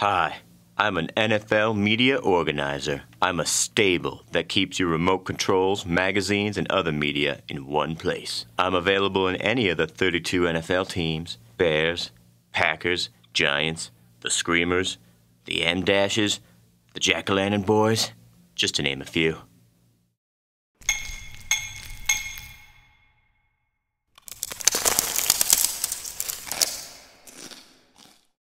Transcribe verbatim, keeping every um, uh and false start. Hi, I'm an N F L media organizer. I'm a stable that keeps your remote controls, magazines, and other media in one place. I'm available in any of the thirty-two N F L teams, Bears, Packers, Giants, the Screamers, the M-Dashes, the Jack-O-Lantern Boys, just to name a few.